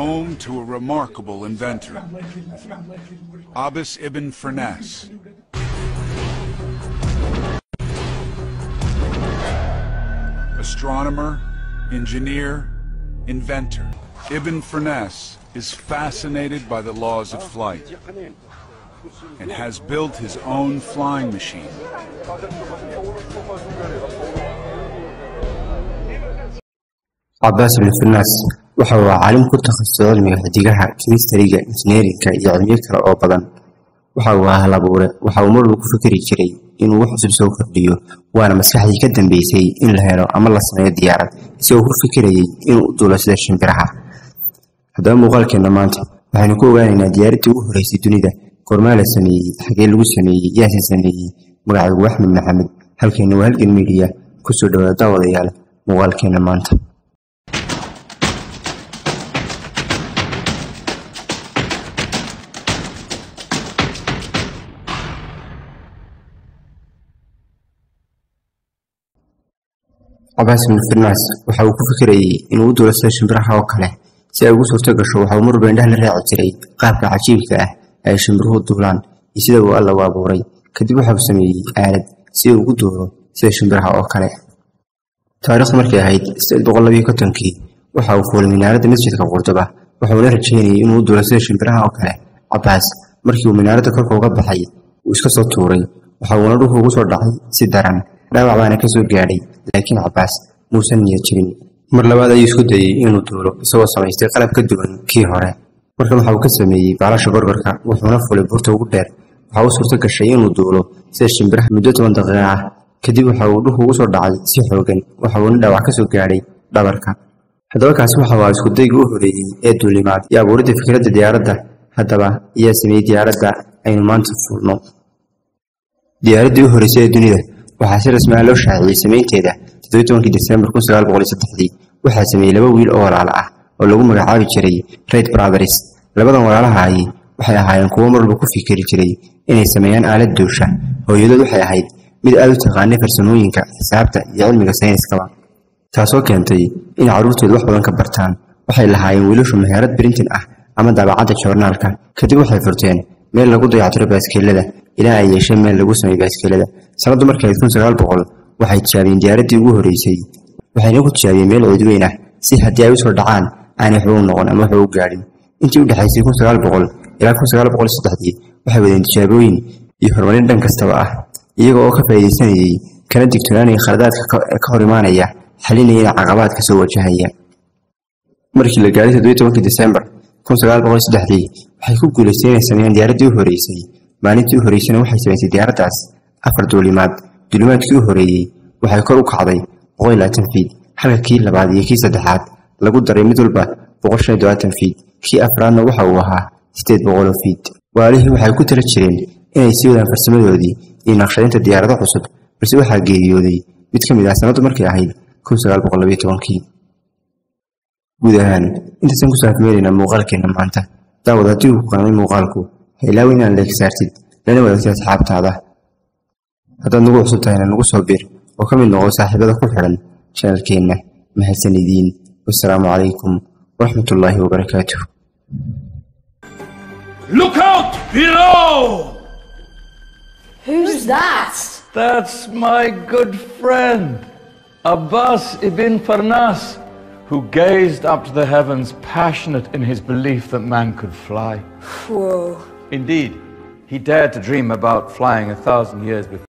home to a remarkable inventor, Abbas ibn Firnas. Astronomer, engineer, inventor. Ibn Firnas is fascinated by the laws of flight and has built his own flying machine. Abbas ibn Firnas wuxuu caalim ku takhasustay cilmiga xiddigaha, kimiistariga, injineerinka iyo cilmiyo kale oo badan. Waxa uu hal abuure, waxa uu mar ku fikiri jiray inuu wax cusub soo kordhiyo, waana maskaxdii ka dambeysay in la helo ama la sameeyo diyaarad, isagoo ku fikirayay inuu duulo sida shimbiraha. Haddaba muuqaalkeena maanta waxaanu ku ogaanaynaa diyaaradii ugu horeysay dunida, kormaa la sameeyay, xagee lagu sameeyay, yaasi sameeyay. Magacaygu waa Axmed Maxamed, halkeena waa Halgan Media. Ku soo dhawaada daawadayaal muuqaalkeena maanta. Abbas ibn Firnas waxa uu ku fikiray inuu duulo sida shimbiraha oo kale si ay ugu suurto gasho. Waxa uu mar baan dhahna raaci jiray qaabka cajiibka ah ay shimbiruhu duulaan iyo sida uu Alla u abuuray. Kadib waxa uu sameeyay aalad si uu ugu duulo sida shimbiraha oo kale. Taariikhdu markay ahayd 1912-kii, waxa uu fuulay minaaradda masjidka Qurduba, waxa uu la rajeynayay inuu duulo sida shimbiraha oo kale. Abbas markii uu minaaradda korka uga baxay, uu iska soo tuuray, waxa uu naruhu ugu soo dhacay si daran. داوا وانا كسو غاري، لكن عباس موسى نيجرين مر لباد اي isku dayay inuu duulo isoo sameystay qalab ka duwan kii hore. Marka waxa uu ka sameeyay baalasha barbarka, wuxuuna fulay burta ugu dheer. Waxa uu suurto gashay inuu duulo sida shimbiraha muddo 10 daqiiqo ah. Kadib waxa uu dhuhu ugu soo dhacay si xoogan, waxa uu dhaawac ka soo gaaray dhabarka. Haddaba kaas waxa uu isku daygu u horeeyay ee duulimaad iyo abuurida fikradda diyaaradda. Haddaba iyo sameeyay diyaaradda aynu maanta furno. Diyaaradii u horeysay ee dunida waxaa si rasmi ah loo shaaciyay sameynteeda 17 December 1903. Waxaa sameeyay laba wiil oo walaal ah oo lagu magacaabi jiray Wright Brothers. Labadan walaalaha waxay ahaayeen kuwo marba ku fikiri jiray inay sameeyaan aalad duusha. Hooyadood waxay ahayd mid aad u taqaanay farsamooyinka, xisaabta iyo cilmiga sayniska, taasoo keentay in carruurtoodu wax badan ka bartaan. Waxay lahaayeen wiilashu meherad printing ah ama daabacadda joornaalka. Kadib waxay furteen meel lagu dayactiro baaskiilada ilaa ay yeesheen meel lagu sameeyo baaskiilada. sanaddu markay 1900 waxay tijaabiyeen diyaaradii ugu horeysay, waxayna ku tijaabiyeen meel cid weyn ah si haddii ay u soo dhacaan aanay xubin noqon ama waxba u gaadhin. Intii u dhexaysay 1900 ilaa 1903 waxay wadeen tijaabooyin iyo horumarin dhan kastaba ah, iyaga oo ka faa'iidaysanayay kana digtoonaanaya khaladaadka ka hor imaanaya, xalinayana caqabaadka soo wajahaya. Markii la gaaray 17 December 1903 waxay ku guulaysteen inay sameeyaan diyaaradii u horeysay. maalintii u horeysayna waxay sameysay diyaaraddaas 4 duulimaad. duulimaadkii u horeeyay waxay kor u kacday 120 feet, halka kii labaad iyo kii saddexaad lagu daray mid walba 120 feet. kii afraadna waxa uu ahaa 600 feet. waalihii waxay ku tala jireen inay sii wadaan farsamadoodii iyo naqshadaynta diyaarado cusub, balse waxaa geeriyooday mid ka mid ah sanaddu markay ahayd 1912-kii. guud ahaan intaasaan ku saafmeelaynaa muuqaalkeena maanta. daawada haddii uu ku qanamay muuqaalku ilaaway inaan leegsaartid lana wadaagtid asxaabtaada. haddaad nagu cusub tahayna nagu soo bir oo ka mid noqo saaxiibada ku xidhan channelkeenna. mahadsanediin. wassalaamu calaykum waraxmatullaahi wabarakaatuh. Look out below! Who's that? That's my good friend Abbas ibn Firnas, who gazed up to the heavens, passionate in his belief that man could fly. Whoa. Indeed, he dared to dream about flying 1,000 years before.